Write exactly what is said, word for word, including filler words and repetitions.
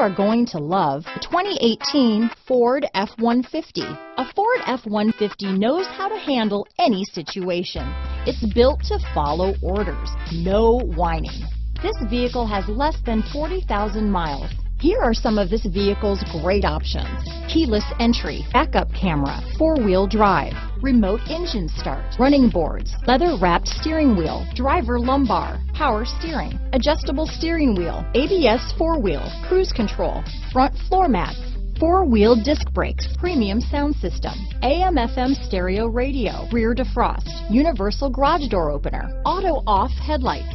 are going to love the twenty eighteen Ford F one fifty. A Ford F one fifty knows how to handle any situation. It's built to follow orders, no whining. This vehicle has less than forty thousand miles. Here are some of this vehicle's great options: keyless entry, backup camera, four-wheel drive, remote engine start, running boards, leather-wrapped steering wheel, driver lumbar, power steering, adjustable steering wheel, A B S four-wheel, cruise control, front floor mats, four-wheel disc brakes, premium sound system, A M F M stereo radio, rear defrost, universal garage door opener, auto-off headlights,